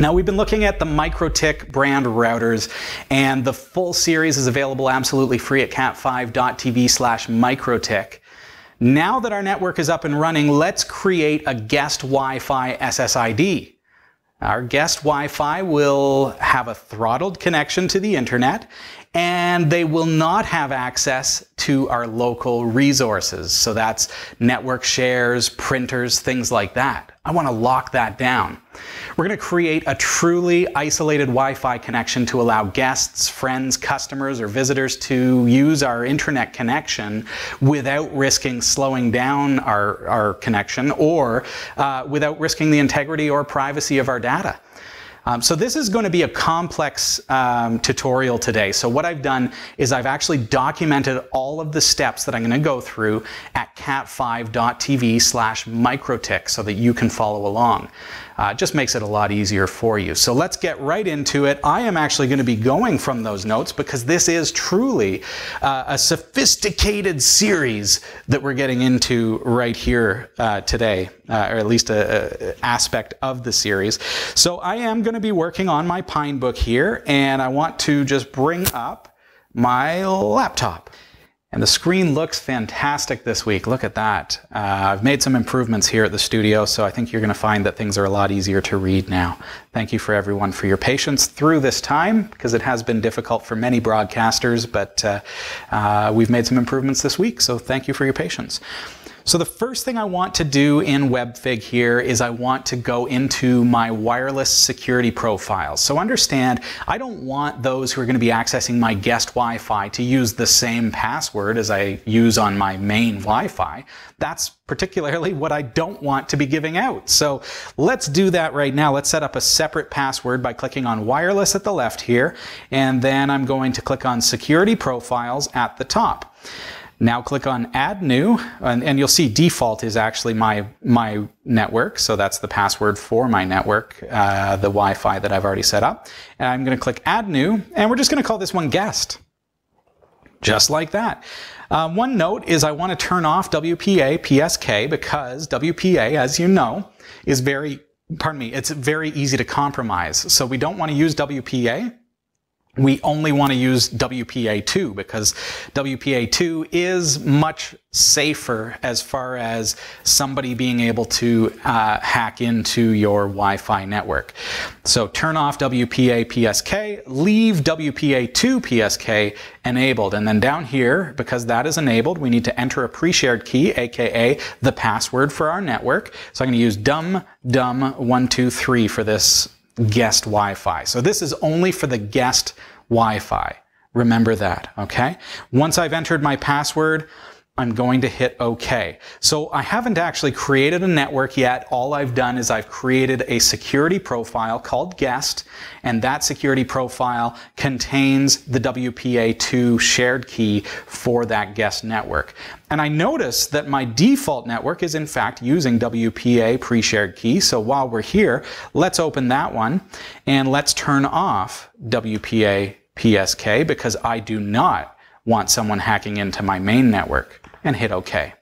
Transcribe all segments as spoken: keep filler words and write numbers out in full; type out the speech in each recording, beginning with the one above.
Now, we've been looking at the MikroTik brand routers, and the full series is available absolutely free at cat five dot T V slash MikroTik. Now that our network is up and running, let's create a guest Wi-Fi S S I D. Our guest Wi-Fi will have a throttled connection to the internet, and they will not have access to our local resources. So that's network shares, printers, things like that. I want to lock that down. We're going to create a truly isolated Wi-Fi connection to allow guests, friends, customers, or visitors to use our internet connection without risking slowing down our, our connection or uh, without risking the integrity or privacy of our data. Um, so this is going to be a complex um, tutorial today. So what I've done is I've actually documented all of the steps that I'm going to go through at cat five dot T V slash MikroTik so that you can follow along. Uh, just makes it a lot easier for you. So let's get right into it. I am actually going to be going from those notes because this is truly uh, a sophisticated series that we're getting into right here uh, today, uh, or at least an aspect of the series. So I am going to be working on my Pinebook here, and I want to just bring up my laptop. And the screen looks fantastic this week. Look at that. Uh, I've made some improvements here at the studio, so I think you're going to find that things are a lot easier to read now. Thank you for everyone for your patience through this time, because it has been difficult for many broadcasters, but uh, uh, we've made some improvements this week, so thank you for your patience. So the first thing I want to do in WebFig here is I want to go into my wireless security profiles. So understand, I don't want those who are going to be accessing my guest Wi-Fi to use the same password as I use on my main Wi-Fi. That's particularly what I don't want to be giving out. So let's do that right now. Let's set up a separate password by clicking on wireless at the left here, and then I'm going to click on security profiles at the top. Now click on Add New, and, and you'll see default is actually my, my network, so that's the password for my network, uh, the Wi-Fi that I've already set up. And I'm going to click Add New, and we're just going to call this one Guest. Just like that. Uh, one note is I want to turn off W P A P S K because W P A, as you know, is very, pardon me, it's very easy to compromise. So we don't want to use W P A. We only want to use W P A two because W P A two is much safer as far as somebody being able to uh, hack into your Wi-Fi network. So turn off W P A P S K, leave W P A two P S K enabled, and then down here, because that is enabled, we need to enter a pre-shared key, aka the password for our network. So I'm going to use dum dum one two three for this guest Wi-Fi. So this is only for the guest Wi-Fi. Remember that, okay? Once I've entered my password, I'm going to hit OK. So I haven't actually created a network yet. All I've done is I've created a security profile called guest, and that security profile contains the W P A two shared key for that guest network. And I notice that my default network is in fact using W P A pre-shared key. So while we're here, let's open that one and let's turn off W P A P S K because I do not want someone hacking into my main network, and hit OK.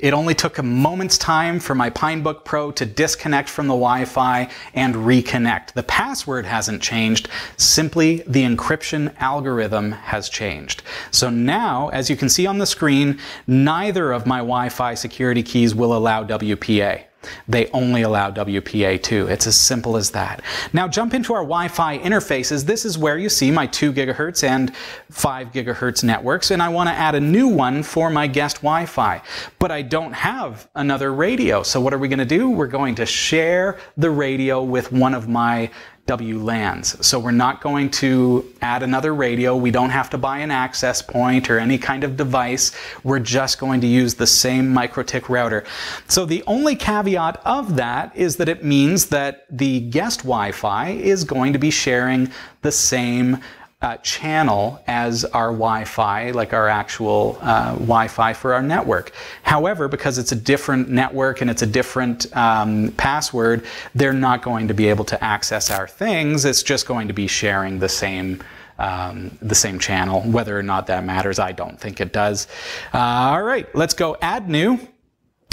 It only took a moment's time for my Pinebook Pro to disconnect from the Wi-Fi and reconnect. The password hasn't changed, simply the encryption algorithm has changed. So now, as you can see on the screen, neither of my Wi-Fi security keys will allow W P A. They only allow W P A two. It's as simple as that. Now jump into our Wi-Fi interfaces. This is where you see my two gigahertz and five gigahertz networks, and I want to add a new one for my guest Wi-Fi. But I don't have another radio, so what are we going to do? We're going to share the radio with one of my W LANs. So we're not going to add another radio. We don't have to buy an access point or any kind of device. We're just going to use the same MikroTik router. So the only caveat of that is that it means that the guest Wi-Fi is going to be sharing the same uh, channel as our Wi-Fi, like our actual uh, Wi-Fi for our network. However, because it's a different network and it's a different um, password, they're not going to be able to access our things. It's just going to be sharing the same um, the same channel. Whether or not that matters, I don't think it does. Uh, all right, let's go add new.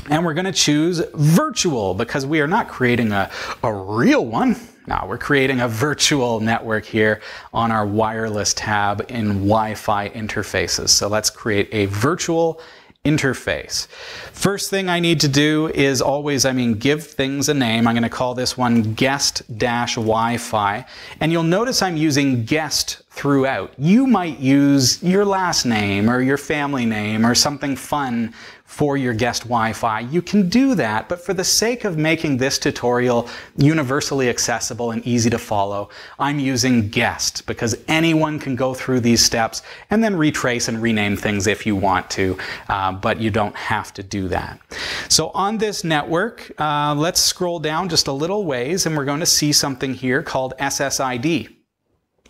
And we're going to choose virtual because we are not creating a, a real one. Now we're creating a virtual network here on our wireless tab in Wi-Fi interfaces. So let's create a virtual interface. First thing I need to do is always, I mean, give things a name. I'm going to call this one guest-Wi-Fi. And you'll notice I'm using guest throughout. You might use your last name or your family name or something fun for your guest Wi-Fi. You can do that, but for the sake of making this tutorial universally accessible and easy to follow, I'm using guest because anyone can go through these steps and then retrace and rename things if you want to, uh, but you don't have to do that. So on this network, uh, let's scroll down just a little ways and we're going to see something here called S S I D.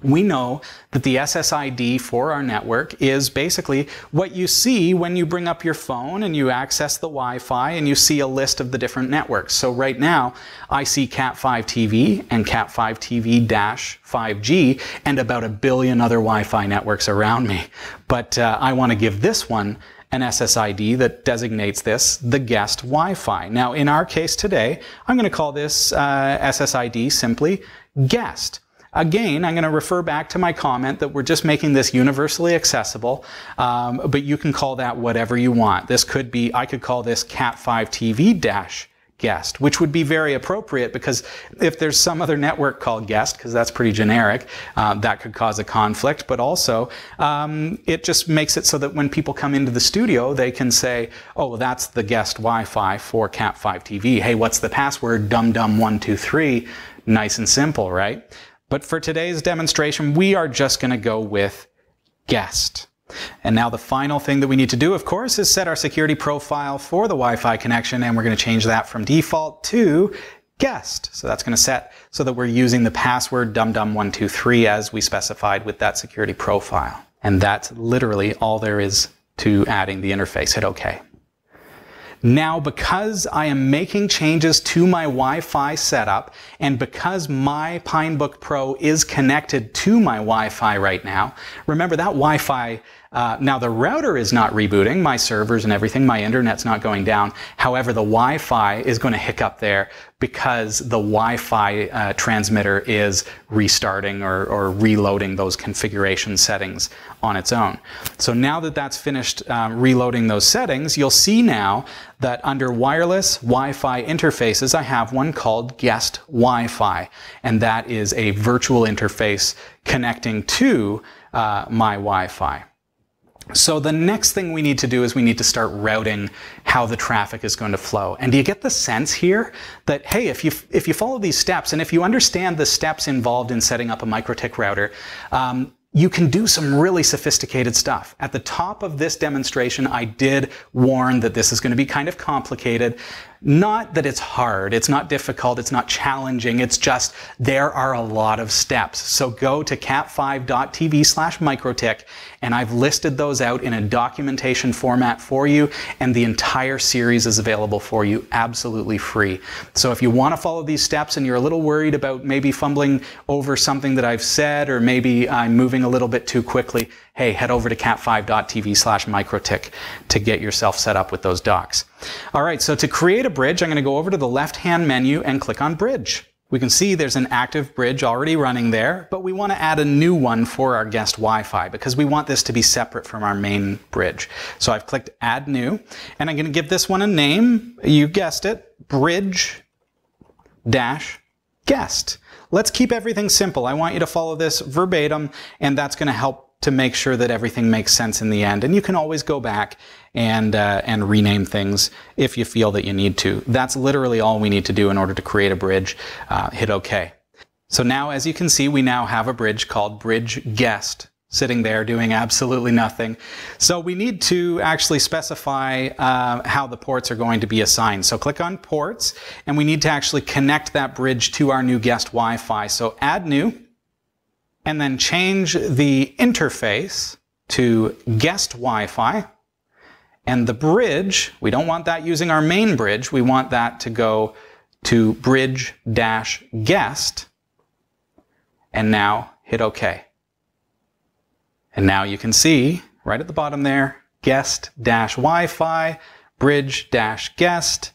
We know that the S S I D for our network is basically what you see when you bring up your phone and you access the Wi-Fi and you see a list of the different networks. So right now, I see cat five T V and cat five T V dash five G and about a billion other Wi-Fi networks around me. But uh, I want to give this one an S S I D that designates this the guest Wi-Fi. Now in our case today, I'm going to call this uh, S S I D simply guest. Again, I'm going to refer back to my comment that we're just making this universally accessible, um, but you can call that whatever you want. This could be, I could call this cat five T V dash guest, which would be very appropriate because if there's some other network called guest, because that's pretty generic, uh, that could cause a conflict. But also, um, it just makes it so that when people come into the studio, they can say, oh, well, that's the guest Wi-Fi for cat five T V. Hey, what's the password? dum dum one two three. Nice and simple, right? But for today's demonstration, we are just going to go with guest. And now the final thing that we need to do, of course, is set our security profile for the Wi-Fi connection, and we're going to change that from default to guest. So that's going to set so that we're using the password dum dum one two three as we specified with that security profile. And that's literally all there is to adding the interface. Hit OK. Now, because I am making changes to my Wi-Fi setup, and because my Pinebook Pro is connected to my Wi-Fi right now, remember that Wi-Fi, uh, now the router is not rebooting, my servers and everything, my internet's not going down. However, the Wi-Fi is going to hiccup there because the Wi-Fi uh, transmitter is restarting or, or reloading those configuration settings on its own. So now that that's finished um, reloading those settings, you'll see now that under wireless Wi-Fi interfaces, I have one called guest Wi-Fi, and that is a virtual interface connecting to uh, my Wi-Fi. So the next thing we need to do is we need to start routing how the traffic is going to flow. And do you get the sense here that, hey, if you, if you follow these steps, and if you understand the steps involved in setting up a MikroTik router, um, you can do some really sophisticated stuff. At the top of this demonstration, I did warn that this is going to be kind of complicated. Not that it's hard, it's not difficult, it's not challenging, it's just there are a lot of steps. So go to cat five dot T V slash MikroTik, and I've listed those out in a documentation format for you, and the entire series is available for you absolutely free. So if you want to follow these steps and you're a little worried about maybe fumbling over something that I've said, or maybe I'm moving a little bit too quickly, hey, head over to cat five dot T V slash MikroTik to get yourself set up with those docs. All right, so to create a bridge, I'm going to go over to the left-hand menu and click on Bridge. We can see there's an active bridge already running there, but we want to add a new one for our guest Wi-Fi because we want this to be separate from our main bridge. So I've clicked Add New, and I'm going to give this one a name. You guessed it, bridge-guest. Let's keep everything simple. I want you to follow this verbatim, and that's going to help to make sure that everything makes sense in the end. And you can always go back and, uh, and rename things if you feel that you need to. That's literally all we need to do in order to create a bridge. Uh, hit OK. So now, as you can see, we now have a bridge called Bridge Guest, sitting there doing absolutely nothing. So we need to actually specify uh, how the ports are going to be assigned. So click on Ports, and we need to actually connect that bridge to our new guest Wi-Fi. So Add New, and then change the interface to guest Wi-Fi, and the bridge, we don't want that using our main bridge, we want that to go to bridge-guest, and now hit OK. And now you can see, right at the bottom there, guest-Wi-Fi, bridge-guest,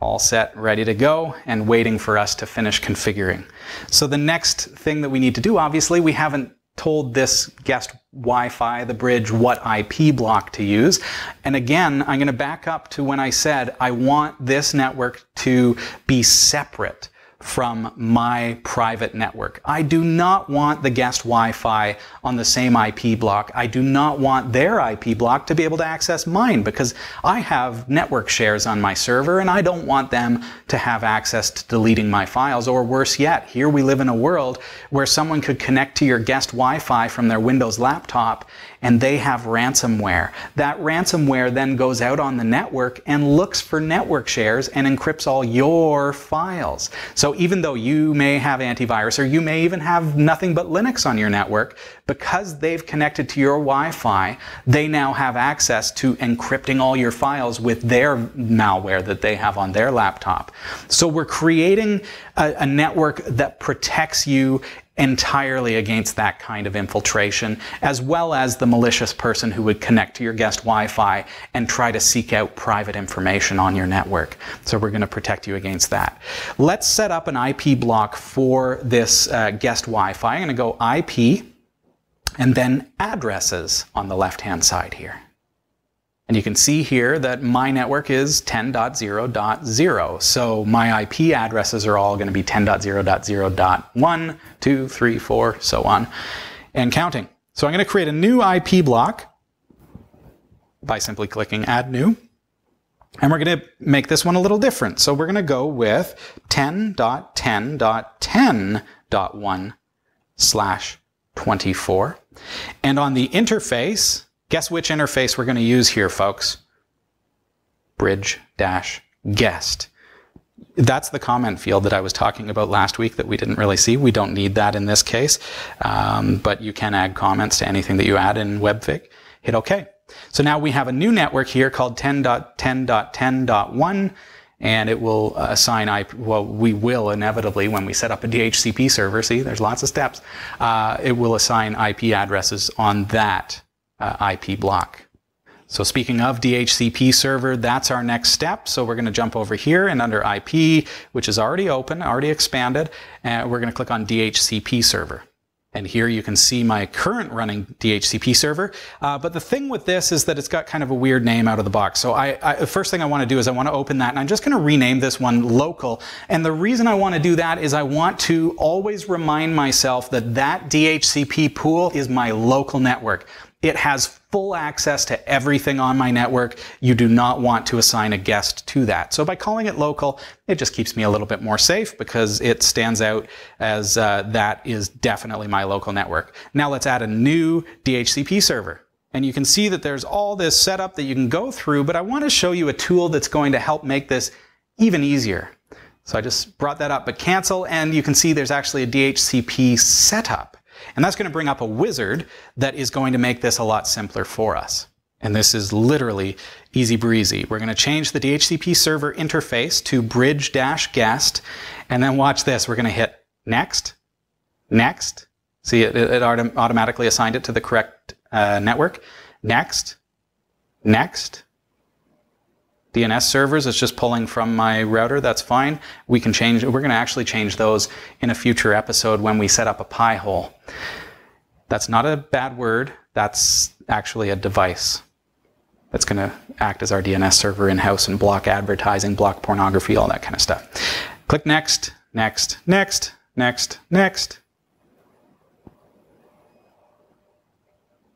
all set, ready to go, and waiting for us to finish configuring. So the next thing that we need to do, obviously, we haven't told this guest Wi-Fi, the bridge, what I P block to use. And again, I'm going to back up to when I said I want this network to be separate from my private network. I do not want the guest Wi-Fi on the same I P block. I do not want their I P block to be able to access mine, because I have network shares on my server and I don't want them to have access to deleting my files. Or worse yet, here we live in a world where someone could connect to your guest Wi-Fi from their Windows laptop and they have ransomware. That ransomware then goes out on the network and looks for network shares and encrypts all your files. So even though you may have antivirus, or you may even have nothing but Linux on your network, because they've connected to your Wi-Fi, they now have access to encrypting all your files with their malware that they have on their laptop. So we're creating a, a network that protects you entirely against that kind of infiltration, as well as the malicious person who would connect to your guest Wi-Fi and try to seek out private information on your network. So we're going to protect you against that. Let's set up an I P block for this uh, guest Wi-Fi. I'm going to go I P and then addresses on the left-hand side here. And you can see here that my network is ten dot zero dot zero. So my I P addresses are all going to be ten dot zero dot zero dot one, two, three, four, so on, and counting. So I'm going to create a new I P block by simply clicking Add New. And we're going to make this one a little different. So we're going to go with ten dot ten dot ten dot one slash twenty-four. And on the interface, guess which interface we're going to use here, folks? Bridge-guest. That's the comment field that I was talking about last week that we didn't really see. We don't need that in this case, um, but you can add comments to anything that you add in WebFig. Hit OK. So now we have a new network here called ten dot ten dot ten dot one, and it will assign I P, well, we will inevitably, when we set up a D H C P server, see, there's lots of steps, uh, it will assign I P addresses on that Uh, I P block. So speaking of D H C P server, that's our next step. So we're going to jump over here, and under I P, which is already open, already expanded, and uh, we're going to click on D H C P server. And here you can see my current running D H C P server. Uh, but the thing with this is that it's got kind of a weird name out of the box. So I, I, the first thing I want to do is I want to open that, and I'm just going to rename this one local. And the reason I want to do that is I want to always remind myself that that D H C P pool is my local network. It has full access to everything on my network. You do not want to assign a guest to that. So by calling it local, it just keeps me a little bit more safe, because it stands out as uh, that is definitely my local network. Now let's add a new D H C P server. And you can see that there's all this setup that you can go through, but I want to show you a tool that's going to help make this even easier. So I just brought that up, but cancel, and you can see there's actually a D H C P setup. And that's going to bring up a wizard that is going to make this a lot simpler for us. And this is literally easy breezy. We're going to change the D H C P server interface to bridge-guest, and then watch this. We're going to hit next, next. See, it, it autom- automatically assigned it to the correct uh, network. Next, next. D N S servers, it's just pulling from my router, that's fine. We can change, we're going to actually change those in a future episode when we set up a Pi Hole. That's not a bad word, that's actually a device that's going to act as our D N S server in-house and block advertising, block pornography, all that kind of stuff. Click next, next, next, next, next.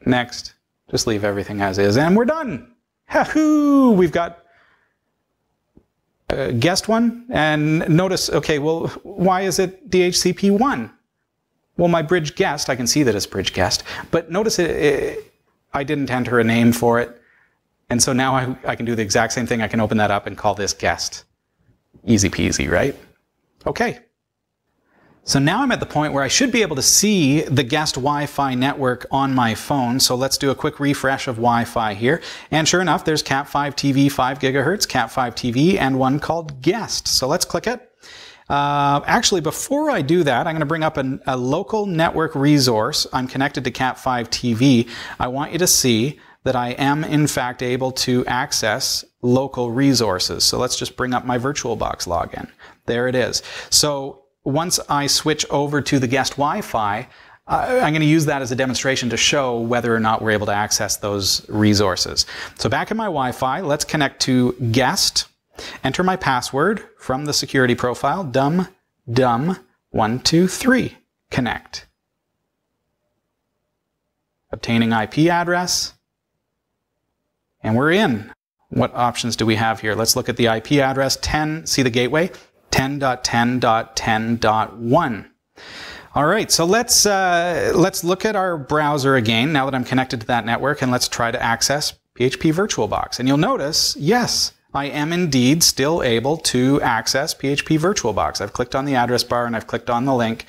Next. Just leave everything as is, and we're done! Ha-hoo! We've got Uh, guest one, and notice, okay, well, why is it D H C P one? Well, my bridge guest, I can see that it's bridge guest, but notice it, it, I didn't enter a name for it, and so now I, I can do the exact same thing. I can open that up and call this guest. Easy peasy, right? Okay. So now I'm at the point where I should be able to see the guest Wi-Fi network on my phone. So let's do a quick refresh of Wi-Fi here. And sure enough, there's cat five T V, five gigahertz, cat five T V, and one called guest. So let's click it. Uh, actually, before I do that, I'm going to bring up an, a local network resource. I'm connected to cat five T V. I want you to see that I am in fact able to access local resources. So let's just bring up my VirtualBox login. There it is. So once I switch over to the guest Wi-Fi, Uh, I'm going to use that as a demonstration to show whether or not we're able to access those resources. So back in my Wi-Fi, let's connect to guest, enter my password from the security profile, dum dum one two three, connect. Obtaining I P address, and we're in. What options do we have here? Let's look at the I P address ten, see the gateway, ten dot ten dot ten dot one. All right, so let's uh, let's look at our browser again now that I'm connected to that network, and let's try to access P H P VirtualBox. And you'll notice, yes, I am indeed still able to access P H P VirtualBox. I've clicked on the address bar and I've clicked on the link,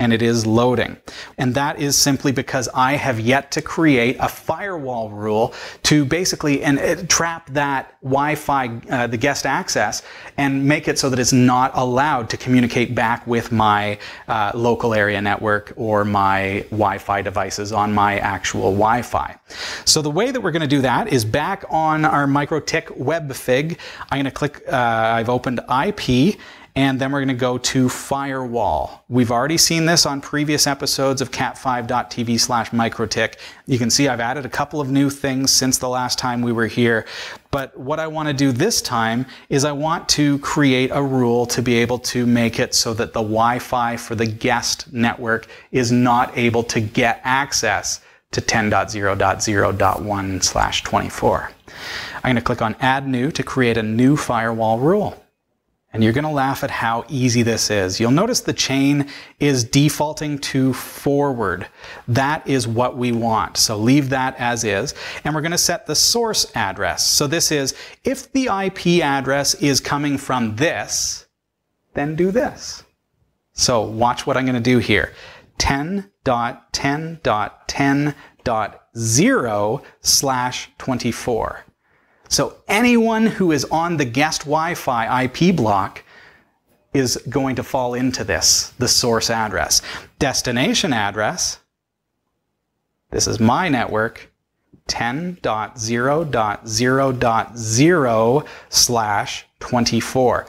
and it is loading. And that is simply because I have yet to create a firewall rule to basically and uh, trap that Wi-Fi, uh, the guest access, and make it so that it's not allowed to communicate back with my uh, local area network or my Wi-Fi devices on my actual Wi-Fi. So the way that we're going to do that is back on our MikroTik WebFig. I'm going to click, uh, I've opened I P, and then we're going to go to firewall. We've already seen this on previous episodes of cat five dot T V slash MikroTik. You can see I've added a couple of new things since the last time we were here. But what I want to do this time is I want to create a rule to be able to make it so that the Wi-Fi for the guest network is not able to get access to ten dot zero dot zero dot one slash twenty-four. I'm going to click on Add New to create a new firewall rule. And you're going to laugh at how easy this is. You'll notice the chain is defaulting to forward. That is what we want. So leave that as is. And we're going to set the source address. So this is, if the I P address is coming from this, then do this. So watch what I'm going to do here. ten dot ten dot ten dot zero slash twenty-four. So anyone who is on the guest Wi-Fi I P block is going to fall into this, the source address. Destination address, this is my network, ten dot zero dot zero dot zero slash twenty-four.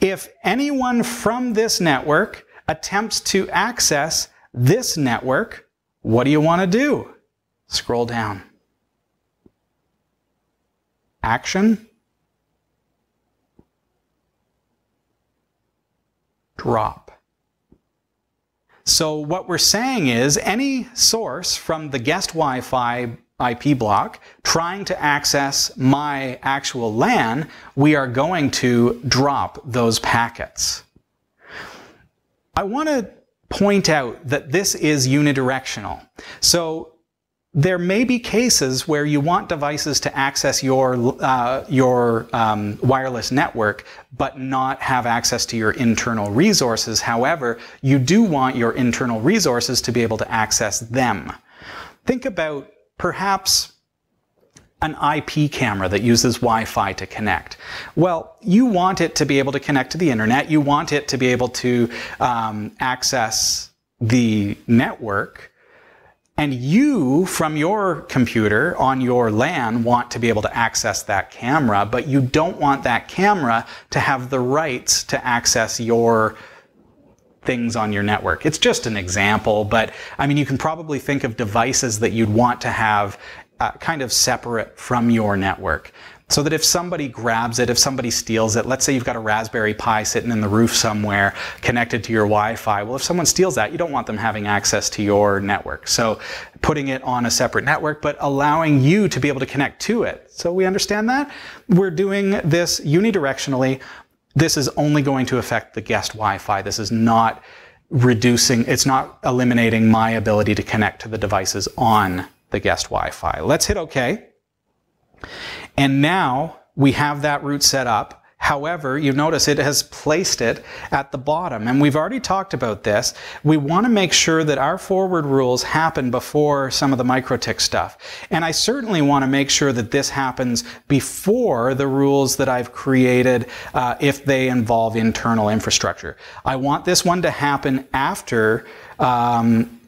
If anyone from this network attempts to access this network, what do you want to do? Scroll down. Action, drop. So what we're saying is any source from the guest Wi-Fi I P block trying to access my actual LAN, we are going to drop those packets. I want to point out that this is unidirectional. So there may be cases where you want devices to access your uh, your um, wireless network, but not have access to your internal resources. However, you do want your internal resources to be able to access them. Think about perhaps an I P camera that uses Wi-Fi to connect. Well, you want it to be able to connect to the internet. You want it to be able to um, access the network. And you, from your computer on your LAN, want to be able to access that camera, but you don't want that camera to have the rights to access your things on your network. It's just an example, but I mean, you can probably think of devices that you'd want to have uh, kind of separate from your network. So that if somebody grabs it, if somebody steals it, let's say you've got a Raspberry Pi sitting in the roof somewhere connected to your Wi-Fi. Well, if someone steals that, you don't want them having access to your network. So putting it on a separate network, but allowing you to be able to connect to it. So we understand that? We're doing this unidirectionally. This is only going to affect the guest Wi-Fi. This is not reducing, it's not eliminating my ability to connect to the devices on the guest Wi-Fi. Let's hit OK. And now we have that route set up. However, you notice it has placed it at the bottom. And we've already talked about this. We want to make sure that our forward rules happen before some of the MikroTik stuff. And I certainly want to make sure that this happens before the rules that I've created uh, if they involve internal infrastructure. I want this one to happen after um,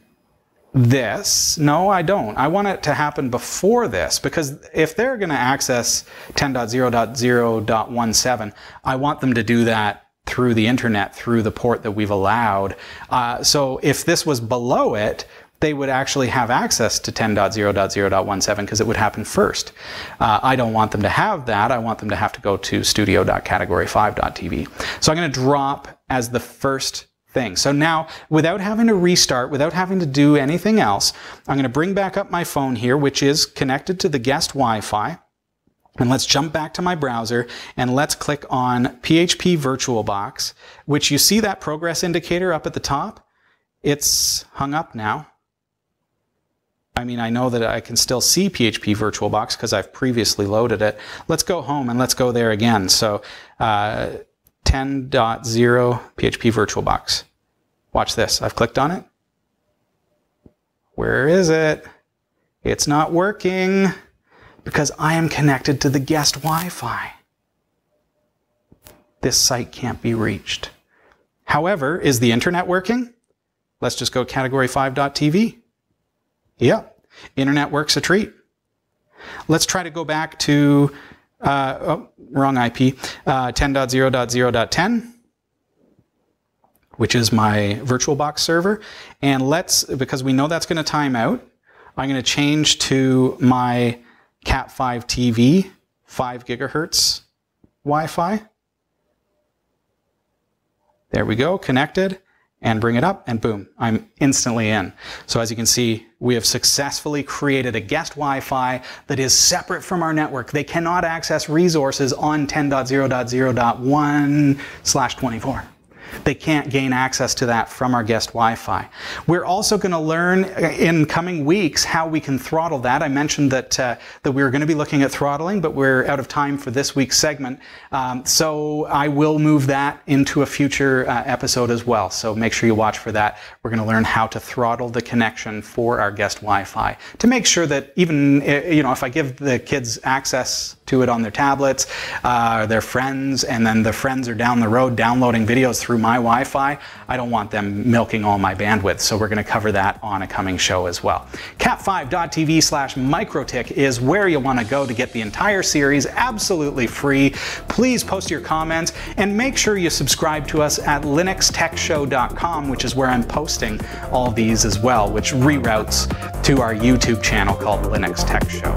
this. No, I don't. I want it to happen before this, because if they're going to access ten dot zero dot zero dot seventeen, I want them to do that through the internet, through the port that we've allowed. Uh, so if this was below it, they would actually have access to ten dot zero dot zero dot seventeen because it would happen first. Uh, I don't want them to have that. I want them to have to go to studio dot category five dot t v. So I'm going to drop as the first thing. So now, without having to restart, without having to do anything else, I'm going to bring back up my phone here, which is connected to the guest Wi-Fi. And let's jump back to my browser and let's click on P H P VirtualBox, which you see that progress indicator up at the top. It's hung up now. I mean, I know that I can still see P H P VirtualBox because I've previously loaded it. Let's go home and let's go there again. So uh, ten point zero P H P VirtualBox. Watch this. I've clicked on it. Where is it? It's not working because I am connected to the guest Wi-Fi. This site can't be reached. However, is the internet working? Let's just go category five dot t v. Yeah, internet works a treat. Let's try to go back to, uh, oh, wrong I P, uh, ten dot zero dot zero dot ten, which is my VirtualBox server. And let's, because we know that's going to time out, I'm going to change to my cat five dot t v, five gigahertz Wi-Fi. There we go, connected. And bring it up, and boom, I'm instantly in. So as you can see, we have successfully created a guest Wi-Fi that is separate from our network. They cannot access resources on ten dot zero dot zero dot one slash twenty-four. They can't gain access to that from our guest Wi-Fi. We're also going to learn in coming weeks how we can throttle that. I mentioned that uh, that we were going to be looking at throttling, but we're out of time for this week's segment. Um, so I will move that into a future uh, episode as well. So make sure you watch for that. We're going to learn how to throttle the connection for our guest Wi-Fi to make sure that even you know if I give the kids access to it on their tablets, uh, their friends, and then the friends are down the road downloading videos through my Wi-Fi, I don't want them milking all my bandwidth, so we're going to cover that on a coming show as well. cat five dot t v slash MikroTik is where you want to go to get the entire series absolutely free. Please post your comments and make sure you subscribe to us at linux tech show dot com, which is where I'm posting all these as well, which reroutes to our YouTube channel called Linux Tech Show.